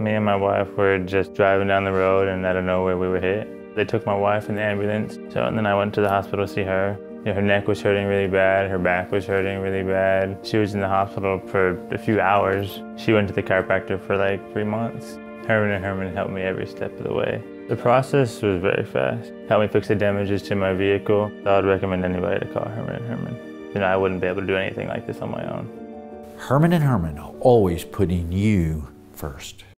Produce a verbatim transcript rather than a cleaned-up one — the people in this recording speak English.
Me and my wife were just driving down the road and out of nowhere we were hit. They took my wife in the ambulance, so, and then I went to the hospital to see her. You know, her neck was hurting really bad, her back was hurting really bad. She was in the hospital for a few hours. She went to the chiropractor for like three months. Herman and Herman helped me every step of the way. The process was very fast. Helped me fix the damages to my vehicle. I would recommend anybody to call Herman and Herman. You know, I wouldn't be able to do anything like this on my own. Herman and Herman, always putting you first.